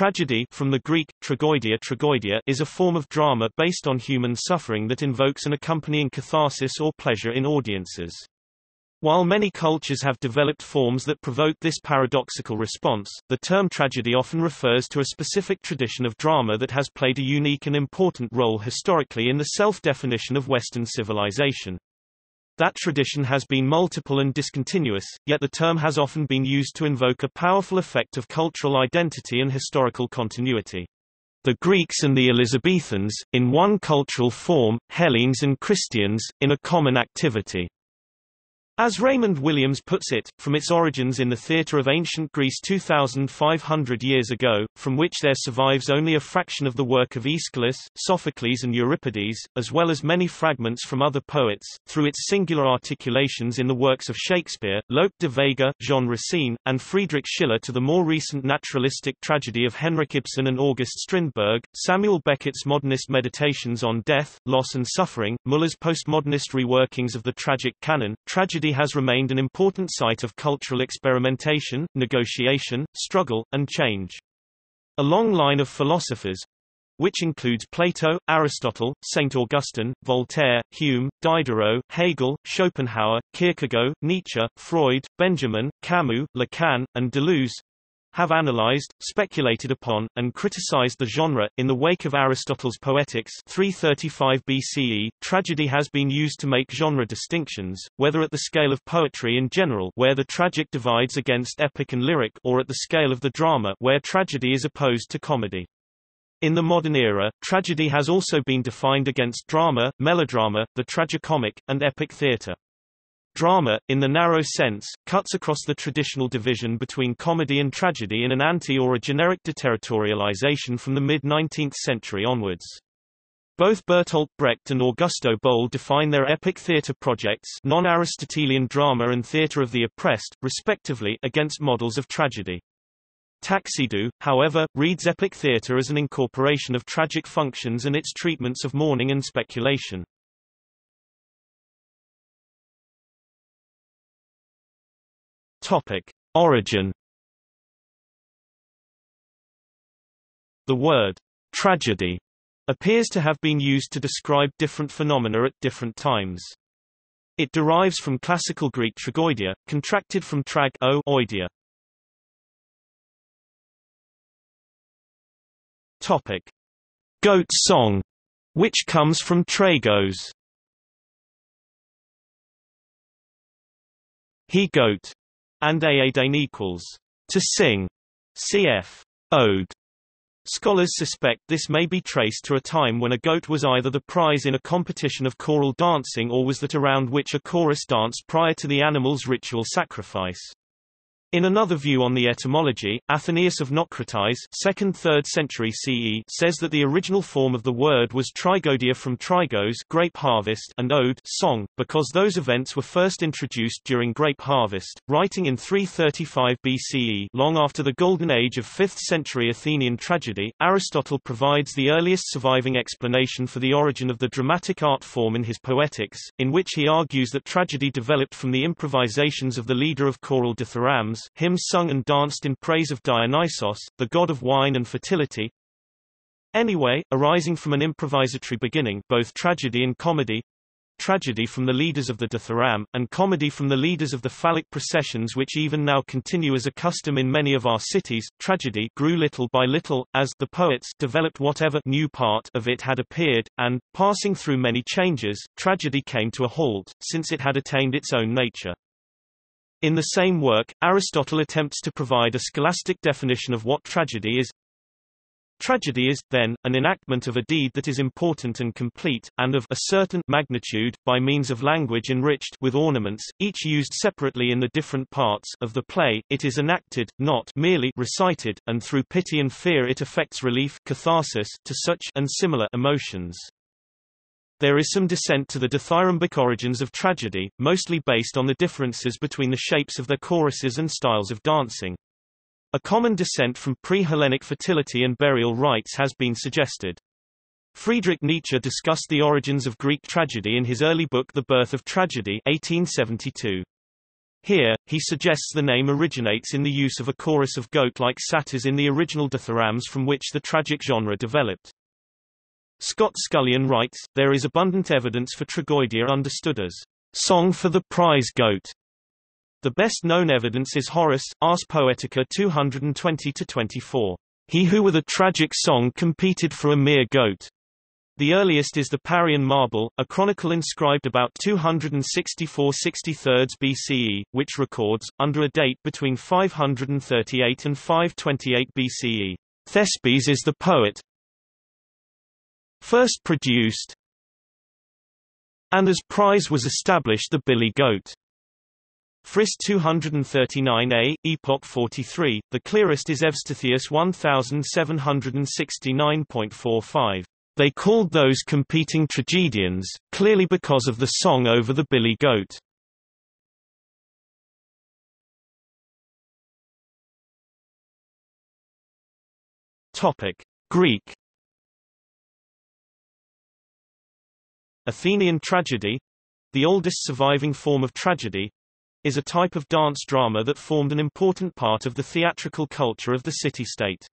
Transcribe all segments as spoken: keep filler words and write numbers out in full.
Tragedy, from the Greek, tragoidia, tragoidia, is a form of drama based on human suffering that invokes an accompanying catharsis or pleasure in audiences. While many cultures have developed forms that provoke this paradoxical response, the term tragedy often refers to a specific tradition of drama that has played a unique and important role historically in the self-definition of Western civilization. That tradition has been multiple and discontinuous, yet the term has often been used to invoke a powerful effect of cultural identity and historical continuity. The Greeks and the Elizabethans, in one cultural form, Hellenes and Christians, in a common activity. As Raymond Williams puts it, from its origins in the theatre of ancient Greece two thousand five hundred years ago, from which there survives only a fraction of the work of Aeschylus, Sophocles and Euripides, as well as many fragments from other poets, through its singular articulations in the works of Shakespeare, Lope de Vega, Jean Racine, and Friedrich Schiller to the more recent naturalistic tragedy of Henrik Ibsen and August Strindberg, Samuel Beckett's modernist meditations on death, loss and suffering, Müller's postmodernist reworkings of the tragic canon, tragedy has remained an important site of cultural experimentation, negotiation, struggle, and change. A long line of philosophers—which includes Plato, Aristotle, Saint Augustine, Voltaire, Hume, Diderot, Hegel, Schopenhauer, Kierkegaard, Nietzsche, Freud, Benjamin, Camus, Lacan, and Deleuze—have analyzed, speculated upon, and criticized the genre. In the wake of Aristotle's Poetics three thirty-five B C E, tragedy has been used to make genre distinctions, whether at the scale of poetry in general, where the tragic divides against epic and lyric, or at the scale of the drama, where tragedy is opposed to comedy. In the modern era, tragedy has also been defined against drama, melodrama, the tragicomic, and epic theater. Drama, in the narrow sense, cuts across the traditional division between comedy and tragedy in an anti- or a generic deterritorialization from the mid-nineteenth century onwards. Both Bertolt Brecht and Augusto Boal define their epic theatre projects, non-Aristotelian drama and theatre of the oppressed, respectively, against models of tragedy. Taxidou, however, reads epic theatre as an incorporation of tragic functions and its treatments of mourning and speculation. Topic: Origin. The word tragedy appears to have been used to describe different phenomena at different times. It derives from Classical Greek tragoidia, contracted from trag o oidia. Topic: Goat song, which comes from tragos. He goat. And aedain equals to sing, cf. Ode. Scholars suspect this may be traced to a time when a goat was either the prize in a competition of choral dancing or was that around which a chorus danced prior to the animal's ritual sacrifice. In another view on the etymology, Athenaeus of Naucratis, second to third century C E, says that the original form of the word was trigodia, from trigos, grape harvest, and ode, song, because those events were first introduced during grape harvest, writing in three thirty-five B C E, long after the golden age of fifth century Athenian tragedy. Aristotle provides the earliest surviving explanation for the origin of the dramatic art form in his Poetics, in which he argues that tragedy developed from the improvisations of the leader of choral dithyrambs, hymns sung and danced in praise of Dionysos, the god of wine and fertility. Anyway, arising from an improvisatory beginning, both tragedy and comedy, tragedy from the leaders of the dithyramb, and comedy from the leaders of the phallic processions, which even now continue as a custom in many of our cities, tragedy grew little by little, as the poets developed whatever new part of it had appeared, and, passing through many changes, tragedy came to a halt, since it had attained its own nature. In the same work, Aristotle attempts to provide a scholastic definition of what tragedy is. Tragedy is, then, an enactment of a deed that is important and complete, and of a certain magnitude, by means of language enriched with ornaments, each used separately in the different parts of the play. It is enacted, not merely recited, and through pity and fear it affects relief, catharsis, to such and similar emotions. There is some descent to the dithyrambic origins of tragedy, mostly based on the differences between the shapes of their choruses and styles of dancing. A common descent from pre-Hellenic fertility and burial rites has been suggested. Friedrich Nietzsche discussed the origins of Greek tragedy in his early book The Birth of Tragedy, eighteen seventy-two. Here, he suggests the name originates in the use of a chorus of goat-like satyrs in the original dithyramb from which the tragic genre developed. Scott Scullion writes, there is abundant evidence for tragoidia understood as song for the prize goat. The best known evidence is Horace, Ars Poetica two hundred twenty to twenty-four. He who with a tragic song competed for a mere goat. The earliest is the Parian Marble, a chronicle inscribed about two hundred sixty-four to sixty-three B C E, which records, under a date between five hundred thirty-eight and five hundred twenty-eight B C E, Thespes is the poet, first produced, and as prize was established the billy goat. Frist two hundred thirty-nine A, Epoch forty-three, the clearest is Evstathius seventeen sixty-nine point four five. They called those competing tragedians, clearly because of the song over the billy goat. Topic: Greek. Athenian tragedy, the oldest surviving form of tragedy, is a type of dance drama that formed an important part of the theatrical culture of the city-state.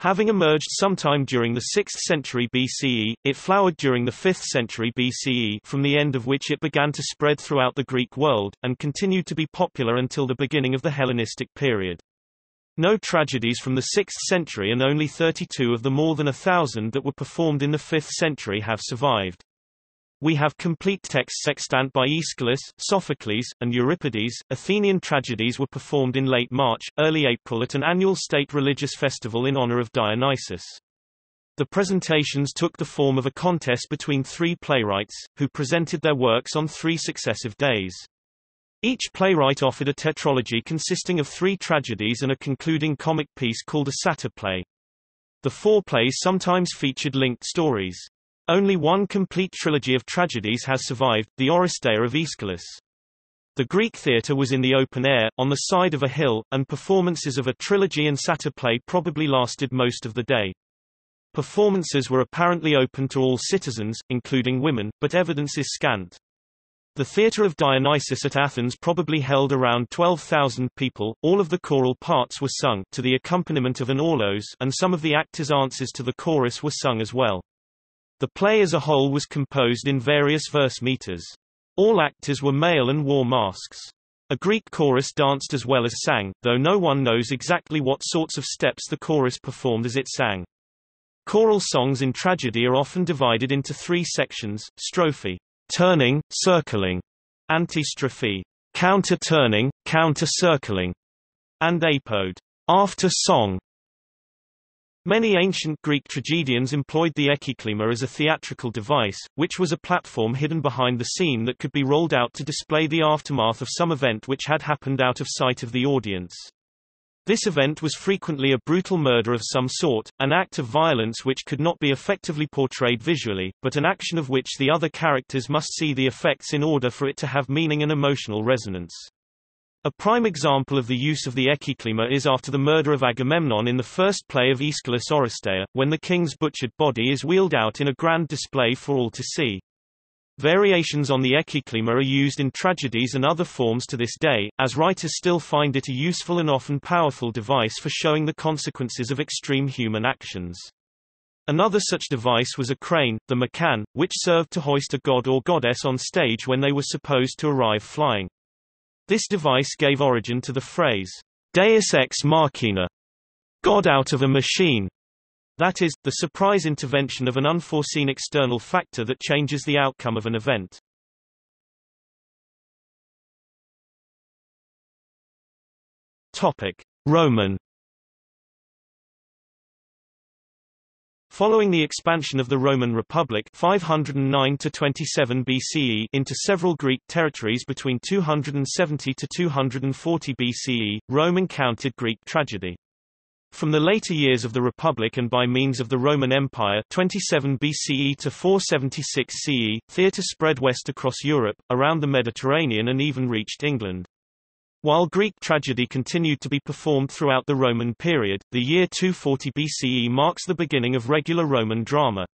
Having emerged sometime during the sixth century B C E, it flowered during the fifth century B C E, from the end of which it began to spread throughout the Greek world, and continued to be popular until the beginning of the Hellenistic period. No tragedies from the sixth century and only thirty-two of the more than a thousand that were performed in the fifth century have survived. We have complete texts extant by Aeschylus, Sophocles, and Euripides. Athenian tragedies were performed in late March, early April at an annual state religious festival in honor of Dionysos. The presentations took the form of a contest between three playwrights, who presented their works on three successive days. Each playwright offered a tetralogy consisting of three tragedies and a concluding comic piece called a satyr play. The four plays sometimes featured linked stories. Only one complete trilogy of tragedies has survived, the Oresteia of Aeschylus. The Greek theatre was in the open air, on the side of a hill, and performances of a trilogy and satyr play probably lasted most of the day. Performances were apparently open to all citizens, including women, but evidence is scant. The theatre of Dionysus at Athens probably held around twelve thousand people. All of the choral parts were sung to the accompaniment of an aulos, and some of the actors' answers to the chorus were sung as well. The play as a whole was composed in various verse meters. All actors were male and wore masks. A Greek chorus danced as well as sang, though no one knows exactly what sorts of steps the chorus performed as it sang. Choral songs in tragedy are often divided into three sections: strophe, turning, circling, antistrophe, counter-turning, counter-circling, and apode, after song. Many ancient Greek tragedians employed the ekikleima as a theatrical device, which was a platform hidden behind the scene that could be rolled out to display the aftermath of some event which had happened out of sight of the audience. This event was frequently a brutal murder of some sort, an act of violence which could not be effectively portrayed visually, but an action of which the other characters must see the effects in order for it to have meaning and emotional resonance. A prime example of the use of the ekikleima is after the murder of Agamemnon in the first play of Aeschylus Oresteia, when the king's butchered body is wheeled out in a grand display for all to see. Variations on the ekikleima are used in tragedies and other forms to this day, as writers still find it a useful and often powerful device for showing the consequences of extreme human actions. Another such device was a crane, the Macan, which served to hoist a god or goddess on stage when they were supposed to arrive flying. This device gave origin to the phrase, Deus ex machina, God out of a machine, that is, the surprise intervention of an unforeseen external factor that changes the outcome of an event. Roman. Following the expansion of the Roman Republic five hundred nine to twenty-seven B C E into several Greek territories between two hundred seventy to two hundred forty B C E, Rome encountered Greek tragedy. From the later years of the Republic and by means of the Roman Empire twenty-seven B C E to four seventy-six C E, theatre spread west across Europe, around the Mediterranean and even reached England. While Greek tragedy continued to be performed throughout the Roman period, the year two forty B C E marks the beginning of regular Roman drama.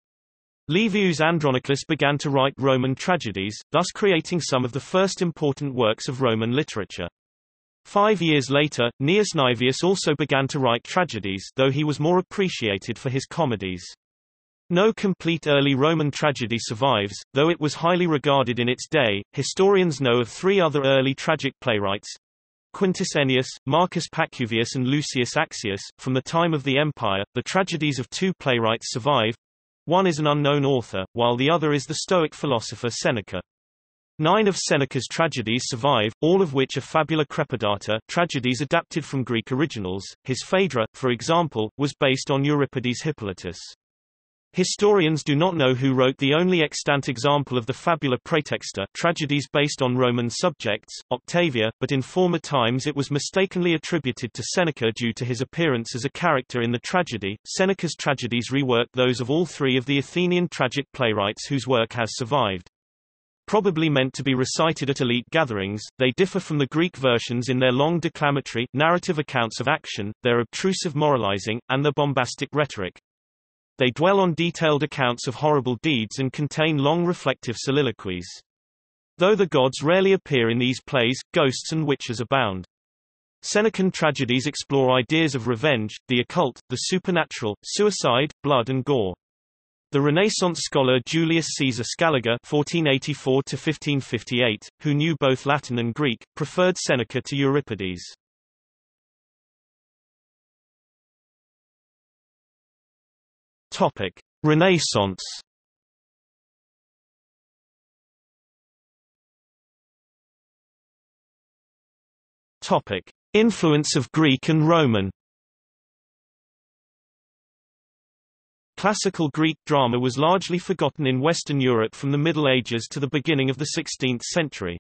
Livius Andronicus began to write Roman tragedies, thus creating some of the first important works of Roman literature. Five years later, Gnaeus Naevius also began to write tragedies, though he was more appreciated for his comedies. No complete early Roman tragedy survives, though it was highly regarded in its day. Historians know of three other early tragic playwrights, Quintus Ennius, Marcus Pacuvius and Lucius Axius, from the time of the Empire. The tragedies of two playwrights survive. One is an unknown author, while the other is the Stoic philosopher Seneca. Nine of Seneca's tragedies survive, all of which are fabula crepidata, tragedies adapted from Greek originals. His Phaedra, for example, was based on Euripides' Hippolytus. Historians do not know who wrote the only extant example of the fabula praetexta, tragedies based on Roman subjects, Octavia, but in former times it was mistakenly attributed to Seneca due to his appearance as a character in the tragedy. Seneca's tragedies rework those of all three of the Athenian tragic playwrights whose work has survived. Probably meant to be recited at elite gatherings, they differ from the Greek versions in their long declamatory, narrative accounts of action, their obtrusive moralizing, and their bombastic rhetoric. They dwell on detailed accounts of horrible deeds and contain long reflective soliloquies. Though the gods rarely appear in these plays, ghosts and witches abound. Senecan tragedies explore ideas of revenge, the occult, the supernatural, suicide, blood and gore. The Renaissance scholar Julius Caesar Scaliger fourteen eighty-four to fifteen fifty-eight, who knew both Latin and Greek, preferred Seneca to Euripides. Topic: Renaissance. Topic: Influence of Greek and Roman. Classical Greek drama was largely forgotten in Western Europe from the Middle Ages to the beginning of the sixteenth century.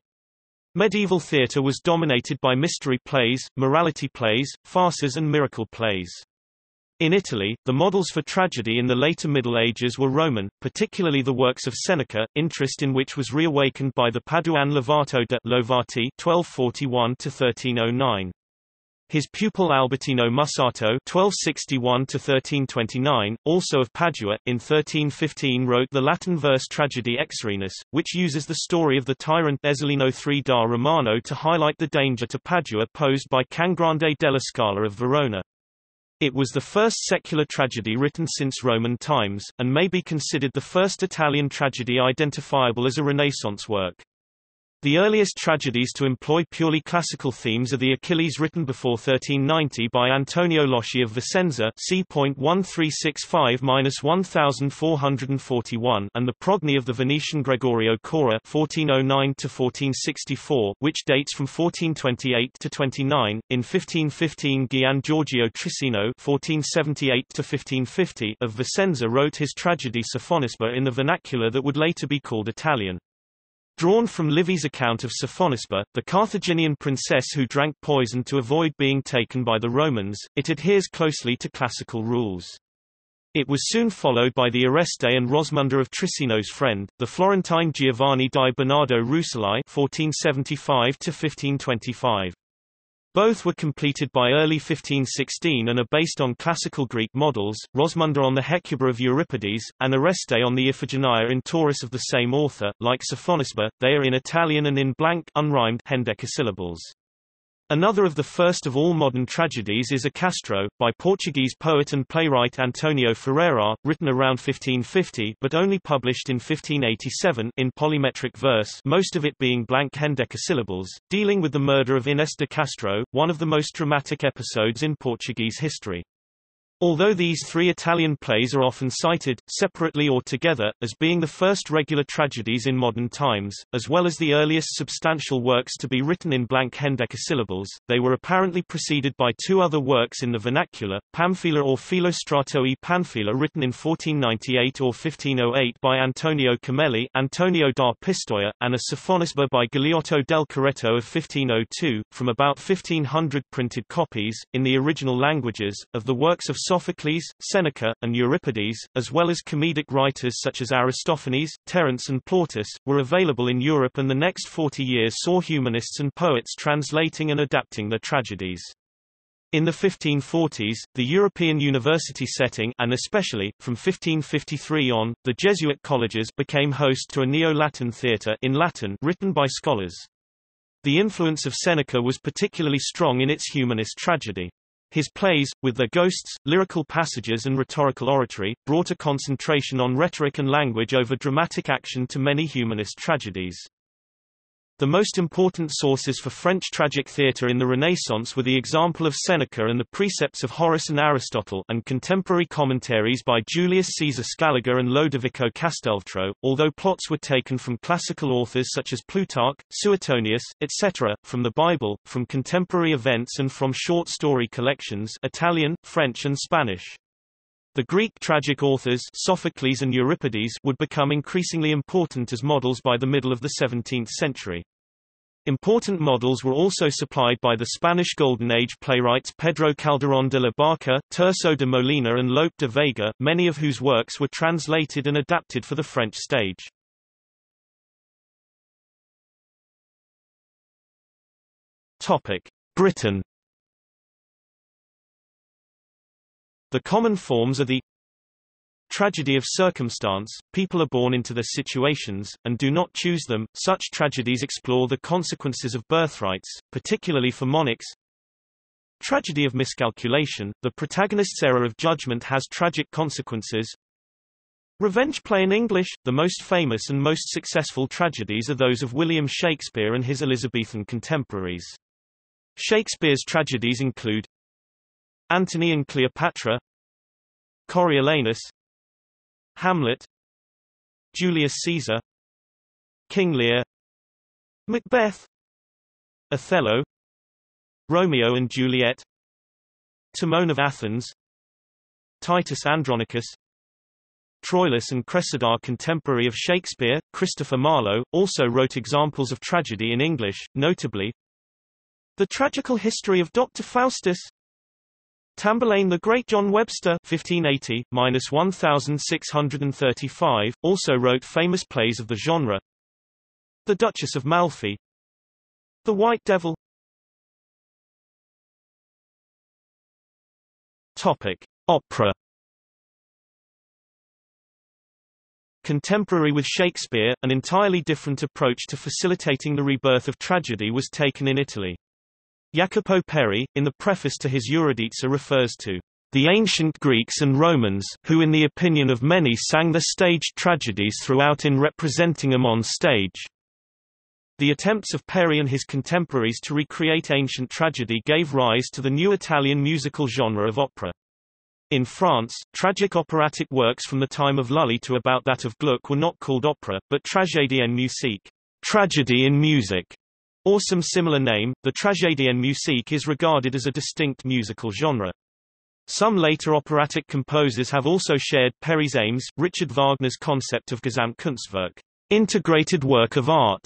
Medieval theatre was dominated by mystery plays, morality plays, farces and miracle plays. In Italy, the models for tragedy in the later Middle Ages were Roman, particularly the works of Seneca, interest in which was reawakened by the Paduan Lovato de' Lovati twelve forty-one to thirteen oh nine. His pupil Albertino Musato twelve sixty-one to thirteen twenty-nine, also of Padua, in thirteen fifteen wrote the Latin verse tragedy Exorinus, which uses the story of the tyrant Ezzelino the third da Romano to highlight the danger to Padua posed by Cangrande della Scala of Verona. It was the first secular tragedy written since Roman times, and may be considered the first Italian tragedy identifiable as a Renaissance work. The earliest tragedies to employ purely classical themes are the Achilles, written before thirteen ninety by Antonio Losci of Vicenza C one three six five to one four four one, and the Progne of the Venetian Gregorio Cora fourteen oh nine to fourteen sixty-four, which dates from fourteen twenty-eight to twenty-nine. In fifteen fifteen, Gian Giorgio Trissino fourteen seventy-eight to fifteen fifty of Vicenza wrote his tragedy Sophonisba in the vernacular that would later be called Italian. Drawn from Livy's account of Sophonisba, the Carthaginian princess who drank poison to avoid being taken by the Romans, it adheres closely to classical rules. It was soon followed by the Oreste and Rosmunda of Trissino's friend, the Florentine Giovanni di Bernardo Rucellai fourteen seventy-five to fifteen twenty-five. Both were completed by early fifteen sixteen and are based on classical Greek models, Rosmunda on the Hecuba of Euripides, and Oreste on the Iphigenia in Taurus of the same author. Like Sophonisba, they are in Italian and in blank, unrhymed hendecasyllables. Another of the first of all modern tragedies is Acastro, by Portuguese poet and playwright Antonio Ferreira, written around fifteen fifty but only published in fifteen eighty-seven in polymetric verse, most of it being blank hendecasyllables, dealing with the murder of Inês de Castro, one of the most dramatic episodes in Portuguese history. Although these three Italian plays are often cited, separately or together, as being the first regular tragedies in modern times, as well as the earliest substantial works to be written in blank hendecasyllables, they were apparently preceded by two other works in the vernacular, Pamphila or Philostrato e Pamphila, written in fourteen ninety-eight or fifteen oh eight by Antonio Camelli, Antonio da Pistoia, and a Sophonisba by Galeotto del Coreto of fifteen oh two, from about fifteen hundred printed copies, in the original languages, of the works of Sophocles, Seneca, and Euripides, as well as comedic writers such as Aristophanes, Terence and Plautus, were available in Europe, and the next forty years saw humanists and poets translating and adapting their tragedies. In the fifteen forties, the European university setting, and especially, from fifteen fifty-three on, the Jesuit colleges became host to a Neo-Latin theatre in Latin written by scholars. The influence of Seneca was particularly strong in its humanist tragedy. His plays, with their ghosts, lyrical passages and rhetorical oratory, brought a concentration on rhetoric and language over dramatic action to many humanist tragedies. The most important sources for French tragic theatre in the Renaissance were the example of Seneca and the precepts of Horace and Aristotle, and contemporary commentaries by Julius Caesar Scaliger and Lodovico Castelvetro, although plots were taken from classical authors such as Plutarch, Suetonius, et cetera, from the Bible, from contemporary events and from short story collections Italian, French and Spanish. The Greek tragic authors Sophocles and Euripides would become increasingly important as models by the middle of the seventeenth century. Important models were also supplied by the Spanish Golden Age playwrights Pedro Calderón de la Barca, Tirso de Molina and Lope de Vega, many of whose works were translated and adapted for the French stage. Britain. The common forms are the tragedy of circumstance, people are born into their situations, and do not choose them. Such tragedies explore the consequences of birthrights, particularly for monarchs. Tragedy of miscalculation, the protagonist's error of judgment has tragic consequences. Revenge play in English, the most famous and most successful tragedies are those of William Shakespeare and his Elizabethan contemporaries. Shakespeare's tragedies include Antony and Cleopatra, Coriolanus, Hamlet, Julius Caesar, King Lear, Macbeth, Othello, Romeo and Juliet, Timon of Athens, Titus Andronicus, Troilus and Cressida. Are contemporary of Shakespeare, Christopher Marlowe also wrote examples of tragedy in English, notably The Tragical History of Doctor Faustus, Tamburlaine the Great. John Webster fifteen eighty to sixteen thirty-five, also wrote famous plays of the genre. The Duchess of Malfi, The White Devil. Topic: Opera. Contemporary with Shakespeare, an entirely different approach to facilitating the rebirth of tragedy was taken in Italy. Jacopo Peri, in the preface to his Euridice, refers to the ancient Greeks and Romans, who in the opinion of many sang the staged tragedies throughout in representing them on stage. The attempts of Peri and his contemporaries to recreate ancient tragedy gave rise to the new Italian musical genre of opera. In France, tragic operatic works from the time of Lully to about that of Gluck were not called opera, but tragédie en musique, tragedy in music, or some similar name. The tragédie en musique is regarded as a distinct musical genre. Some later operatic composers have also shared Peri's aims. Richard Wagner's concept of Gesamtkunstwerk, integrated work of art,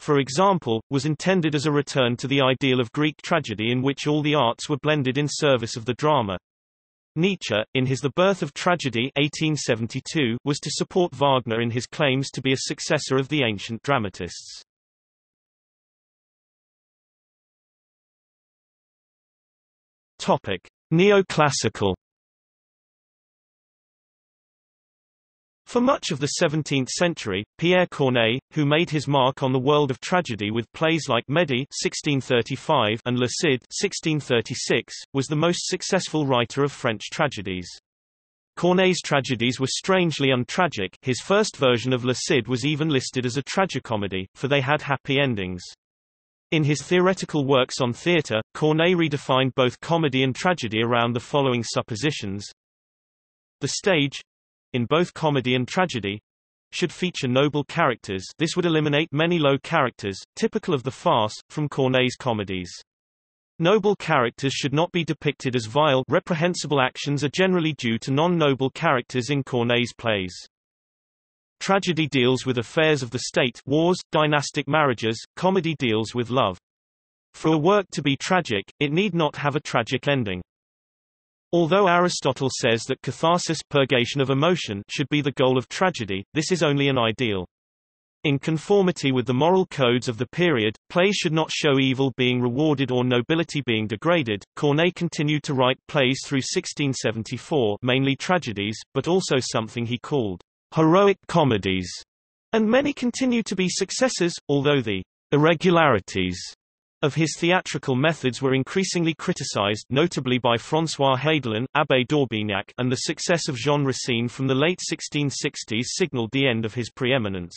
for example, was intended as a return to the ideal of Greek tragedy in which all the arts were blended in service of the drama. Nietzsche, in his The Birth of Tragedy eighteen seventy-two, was to support Wagner in his claims to be a successor of the ancient dramatists. Topic: Neoclassical. For much of the seventeenth century, Pierre Corneille, who made his mark on the world of tragedy with plays like Médée sixteen thirty-five and Le Cid sixteen thirty-six, was the most successful writer of French tragedies. Corneille's tragedies were strangely untragic. His first version of Le Cid was even listed as a tragicomedy, for they had happy endings. In his theoretical works on theatre, Corneille redefined both comedy and tragedy around the following suppositions. The stage, in both comedy and tragedy, should feature noble characters. This would eliminate many low characters, typical of the farce, from Corneille's comedies. Noble characters should not be depicted as vile. Reprehensible actions are generally due to non-noble characters in Corneille's plays. Tragedy deals with affairs of the state, wars, dynastic marriages. Comedy deals with love. For a work to be tragic, it need not have a tragic ending. Although Aristotle says that catharsis, purgation of emotion, should be the goal of tragedy, this is only an ideal. In conformity with the moral codes of the period, plays should not show evil being rewarded or nobility being degraded. Corneille continued to write plays through sixteen seventy-four, mainly tragedies, but also something he called heroic comedies, and many continue to be successes, although the irregularities of his theatrical methods were increasingly criticized, notably by François Haedelin, Abbé d'Orbignac, and the success of Jean Racine from the late sixteen sixties signaled the end of his preeminence.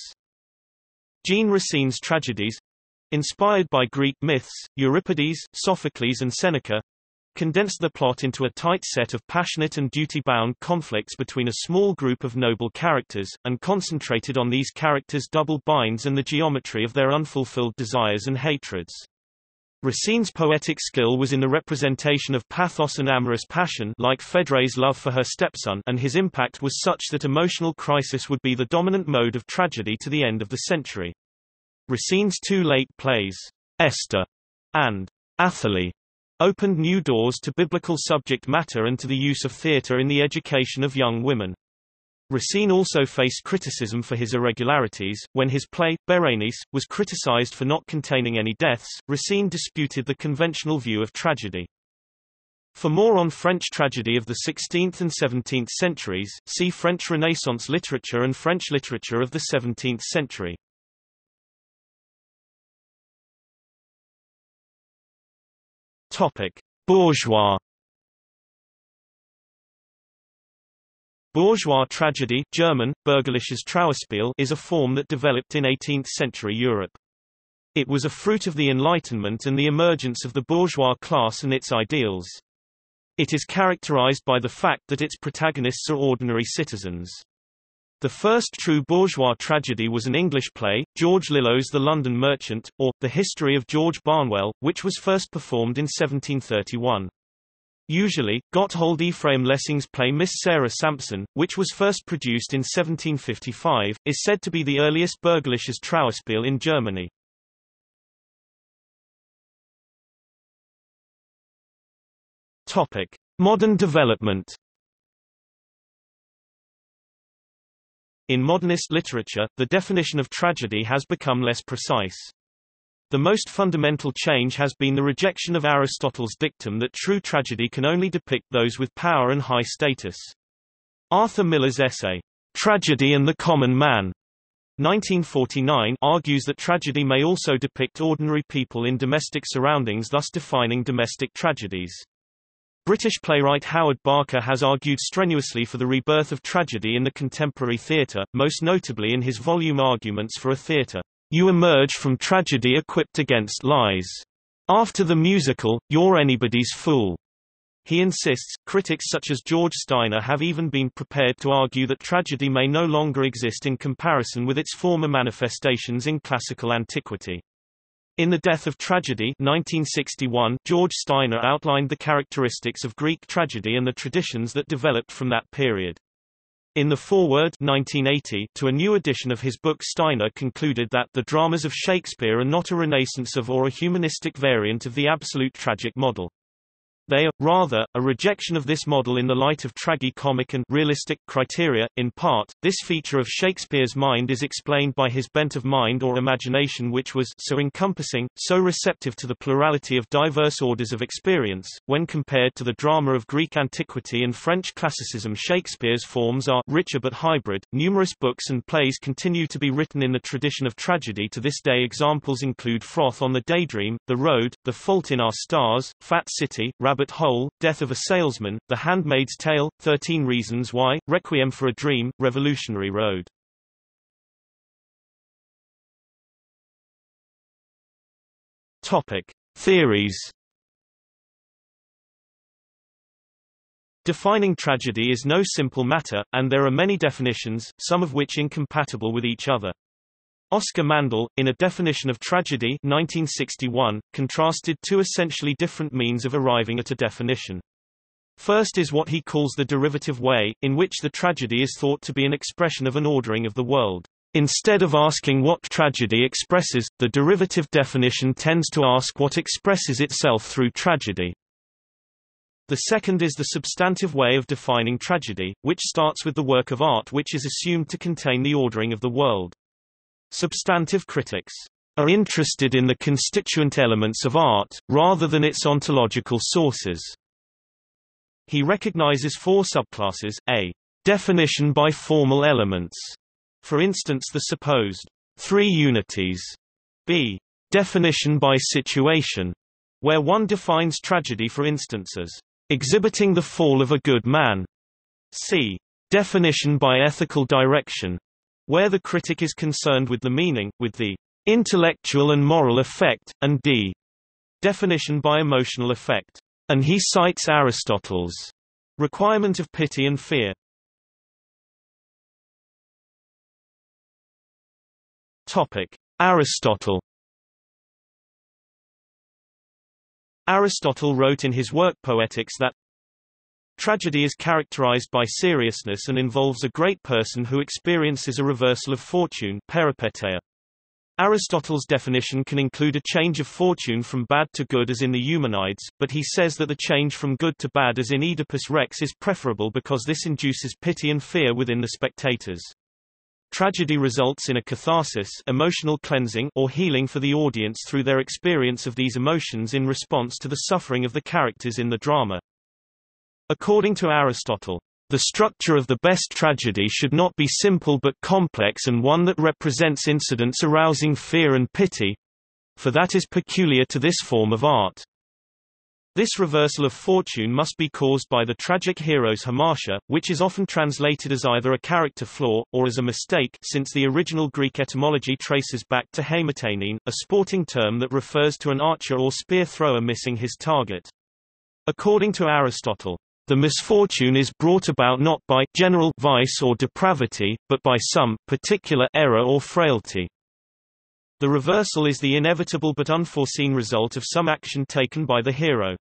Jean Racine's tragedies—inspired by Greek myths, Euripides, Sophocles and Seneca—condensed the plot into a tight set of passionate and duty-bound conflicts between a small group of noble characters, and concentrated on these characters' double binds and the geometry of their unfulfilled desires and hatreds. Racine's poetic skill was in the representation of pathos and amorous passion, like Phèdre's love for her stepson, and his impact was such that emotional crisis would be the dominant mode of tragedy to the end of the century. Racine's two late plays, Esther and Athalie, opened new doors to biblical subject matter and to the use of theatre in the education of young women. Racine also faced criticism for his irregularities. When his play, Berenice, was criticized for not containing any deaths, Racine disputed the conventional view of tragedy. For more on French tragedy of the sixteenth and seventeenth centuries, see French Renaissance literature and French literature of the seventeenth century. Bourgeois Bourgeois tragedy, German, bürgerliches Trauerspiel, is a form that developed in eighteenth century Europe. It was a fruit of the Enlightenment and the emergence of the bourgeois class and its ideals. It is characterized by the fact that its protagonists are ordinary citizens. The first true bourgeois tragedy was an English play, George Lillo's The London Merchant, or, The History of George Barnwell, which was first performed in seventeen thirty-one. Usually, Gotthold Ephraim Lessing's play Miss Sarah Sampson, which was first produced in seventeen fifty-five, is said to be the earliest bürgerliches Trauerspiel in Germany. Topic: Modern development. In modernist literature, the definition of tragedy has become less precise. The most fundamental change has been the rejection of Aristotle's dictum that true tragedy can only depict those with power and high status. Arthur Miller's essay, Tragedy and the Common Man, nineteen forty-nine, argues that tragedy may also depict ordinary people in domestic surroundings, thus defining domestic tragedies. British playwright Howard Barker has argued strenuously for the rebirth of tragedy in the contemporary theatre, most notably in his volume Arguments for a Theatre. You emerge from tragedy equipped against lies. After the musical, you're anybody's fool. He insists. Critics such as George Steiner have even been prepared to argue that tragedy may no longer exist in comparison with its former manifestations in classical antiquity. In The Death of Tragedy nineteen sixty-one, George Steiner outlined the characteristics of Greek tragedy and the traditions that developed from that period. In the foreword nineteen eighty to a new edition of his book, Steiner concluded that the dramas of Shakespeare are not a renaissance of or a humanistic variant of the absolute tragic model. They are, rather, a rejection of this model in the light of tragi-comic and realistic criteria. In part, this feature of Shakespeare's mind is explained by his bent of mind or imagination, which was so encompassing, so receptive to the plurality of diverse orders of experience. When compared to the drama of Greek antiquity and French classicism, Shakespeare's forms are richer but hybrid. Numerous books and plays continue to be written in the tradition of tragedy to this day. Examples include Froth on the Daydream, The Road, The Fault in Our Stars, Fat City, Rabbit Hole, Death of a Salesman, The Handmaid's Tale, Thirteen Reasons Why, Requiem for a Dream, Revolutionary Road. Topic: Theories. Defining tragedy is no simple matter, and there are many definitions, some of which incompatible with each other. Oscar Mandel, in A Definition of Tragedy nineteen sixty-one, contrasted two essentially different means of arriving at a definition. First is what he calls the derivative way, in which the tragedy is thought to be an expression of an ordering of the world. Instead of asking what tragedy expresses, the derivative definition tends to ask what expresses itself through tragedy. The second is the substantive way of defining tragedy, which starts with the work of art which is assumed to contain the ordering of the world. Substantive critics are interested in the constituent elements of art, rather than its ontological sources. He recognizes four subclasses, a definition by formal elements, for instance the supposed three unities, b definition by situation, where one defines tragedy for instance as exhibiting the fall of a good man, c definition by ethical direction, where the critic is concerned with the meaning, with the intellectual and moral effect, and d definition by emotional effect. And he cites Aristotle's requirement of pity and fear. Topic: Aristotle. Aristotle wrote in his work Poetics that tragedy is characterized by seriousness and involves a great person who experiences a reversal of fortune, peripeteia. Aristotle's definition can include a change of fortune from bad to good as in the Eumenides, but he says that the change from good to bad as in Oedipus Rex is preferable because this induces pity and fear within the spectators. Tragedy results in a catharsis, emotional cleansing, or healing for the audience through their experience of these emotions in response to the suffering of the characters in the drama. According to Aristotle, the structure of the best tragedy should not be simple but complex and one that represents incidents arousing fear and pity, for that is peculiar to this form of art. This reversal of fortune must be caused by the tragic hero's hamartia, which is often translated as either a character flaw, or as a mistake, since the original Greek etymology traces back to hamartainein, a sporting term that refers to an archer or spear thrower missing his target. According to Aristotle, the misfortune is brought about not by general vice or depravity, but by some particular error or frailty. The reversal is the inevitable but unforeseen result of some action taken by the hero.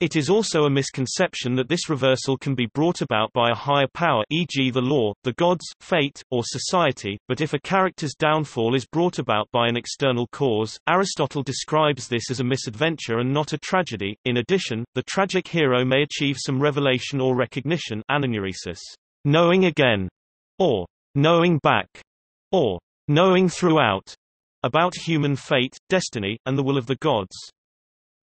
It is also a misconception that this reversal can be brought about by a higher power, for example the law, the gods, fate, or society, but if a character's downfall is brought about by an external cause, Aristotle describes this as a misadventure and not a tragedy. In addition, the tragic hero may achieve some revelation or recognition, ananeuresis, knowing again, or knowing back, or knowing throughout, about human fate, destiny, and the will of the gods.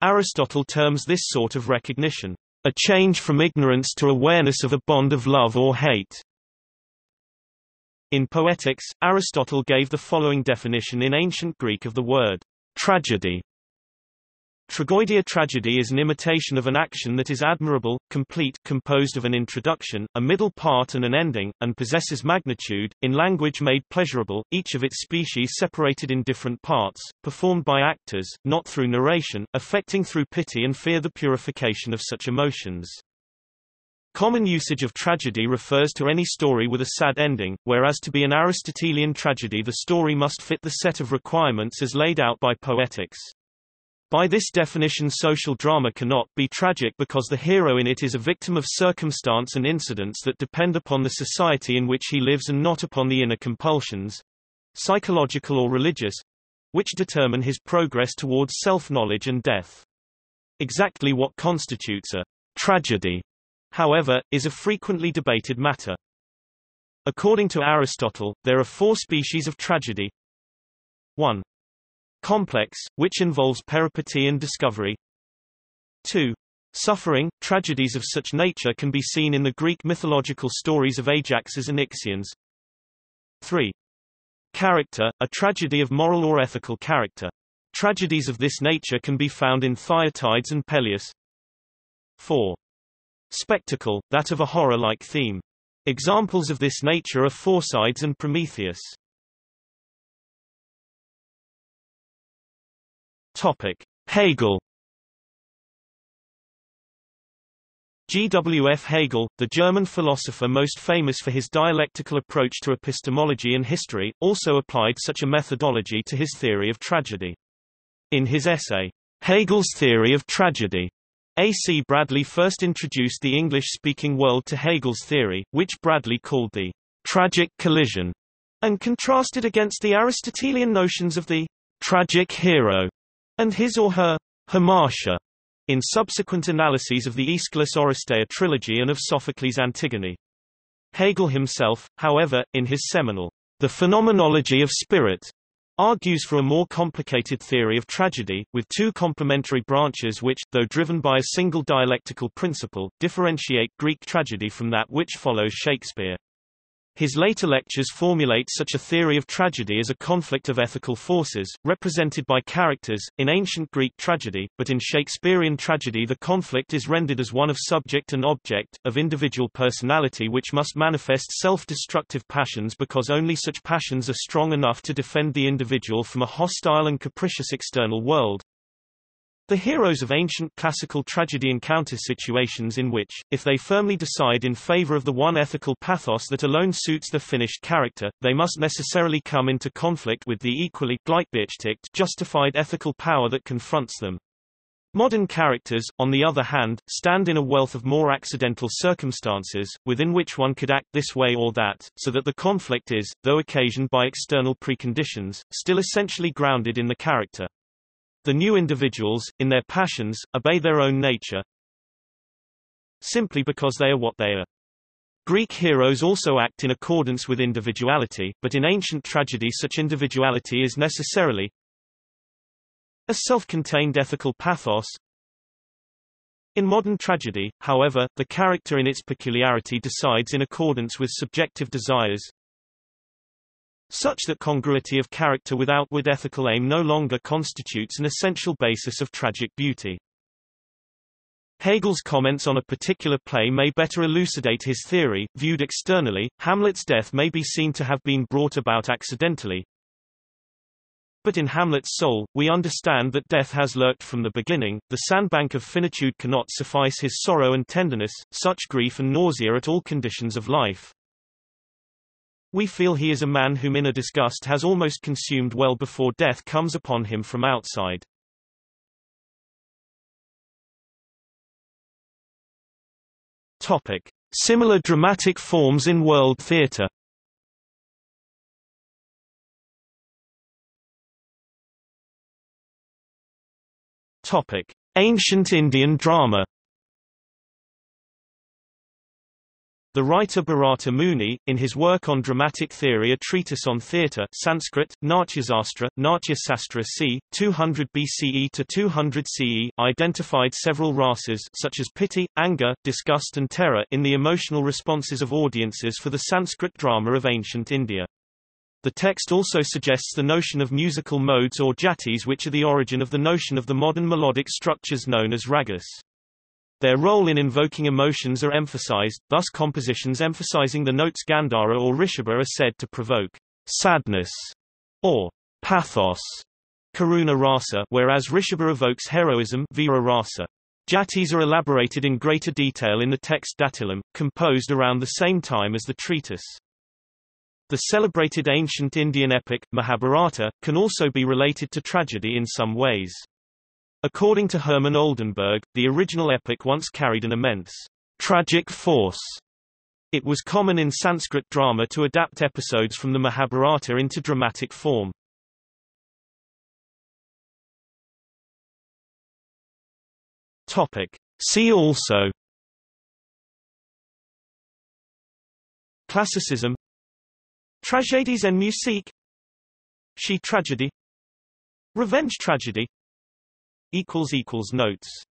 Aristotle terms this sort of recognition, a change from ignorance to awareness of a bond of love or hate. In Poetics, Aristotle gave the following definition in ancient Greek of the word, tragedy. Tragoidia tragedy is an imitation of an action that is admirable, complete, composed of an introduction, a middle part and an ending, and possesses magnitude, in language made pleasurable, each of its species separated in different parts, performed by actors, not through narration, affecting through pity and fear the purification of such emotions. Common usage of tragedy refers to any story with a sad ending, whereas to be an Aristotelian tragedy the story must fit the set of requirements as laid out by Poetics. By this definition, social drama cannot be tragic because the hero in it is a victim of circumstance and incidents that depend upon the society in which he lives and not upon the inner compulsions, psychological or religious, which determine his progress towards self-knowledge and death. Exactly what constitutes a tragedy, however, is a frequently debated matter. According to Aristotle, there are four species of tragedy. one. Complex, which involves peripety and discovery. two. Suffering. Tragedies of such nature can be seen in the Greek mythological stories of Ajaxes and Ixions. three. Character, a tragedy of moral or ethical character. Tragedies of this nature can be found in Theotides and Peleus. four. Spectacle, that of a horror-like theme. Examples of this nature are Phorcydes and Prometheus. Topic: Hegel. G W F Hegel, the German philosopher most famous for his dialectical approach to epistemology and history, also applied such a methodology to his theory of tragedy. In his essay, Hegel's Theory of Tragedy, A C Bradley first introduced the English-speaking world to Hegel's theory, which Bradley called the tragic collision, and contrasted against the Aristotelian notions of the tragic hero and his or her hamartia, in subsequent analyses of the Aeschylus-Oresteia trilogy and of Sophocles' Antigone. Hegel himself, however, in his seminal The phenomenology of spirit argues for a more complicated theory of tragedy, with two complementary branches which, though driven by a single dialectical principle, differentiate Greek tragedy from that which follows Shakespeare. His later lectures formulate such a theory of tragedy as a conflict of ethical forces, represented by characters, in ancient Greek tragedy, but in Shakespearean tragedy the conflict is rendered as one of subject and object, of individual personality which must manifest self-destructive passions because only such passions are strong enough to defend the individual from a hostile and capricious external world. The heroes of ancient classical tragedy encounter situations in which, if they firmly decide in favor of the one ethical pathos that alone suits the finished character, they must necessarily come into conflict with the equally gleichberechtigt justified ethical power that confronts them. Modern characters, on the other hand, stand in a wealth of more accidental circumstances, within which one could act this way or that, so that the conflict is, though occasioned by external preconditions, still essentially grounded in the character. The new individuals, in their passions, obey their own nature simply because they are what they are. Greek heroes also act in accordance with individuality, but in ancient tragedy such individuality is necessarily a self-contained ethical pathos. In modern tragedy, however, the character in its peculiarity decides in accordance with subjective desires, such that congruity of character with outward ethical aim no longer constitutes an essential basis of tragic beauty. Hegel's comments on a particular play may better elucidate his theory. Viewed externally, Hamlet's death may be seen to have been brought about accidentally, but in Hamlet's soul, we understand that death has lurked from the beginning. The sandbank of finitude cannot suffice his sorrow and tenderness, such grief and nausea at all conditions of life. We feel he is a man whom inner disgust has almost consumed well before death comes upon him from outside. Topic: Similar dramatic forms in world theatre. Topic: Ancient Indian drama. The writer Bharata Muni, in his work on dramatic theory A Treatise on Theatre Sanskrit, Natyasastra, Natyasastra c. two hundred B C E to two hundred C E, identified several rasas such as pity, anger, disgust and terror in the emotional responses of audiences for the Sanskrit drama of ancient India. The text also suggests the notion of musical modes or jatis, which are the origin of the notion of the modern melodic structures known as ragas. Their role in invoking emotions are emphasized, thus compositions emphasizing the notes Gandhara or Rishabha are said to provoke sadness or pathos, karuna rasa, whereas Rishabha evokes heroism, veera rasa. Jatis are elaborated in greater detail in the text Datilam, composed around the same time as the treatise. The celebrated ancient Indian epic, Mahabharata, can also be related to tragedy in some ways. According to Herman Oldenburg, the original epic once carried an immense tragic force. It was common in Sanskrit drama to adapt episodes from the Mahabharata into dramatic form. Topic: See also Classicism, Tragédies en musique, She tragedy, Revenge tragedy. Equals equals notes.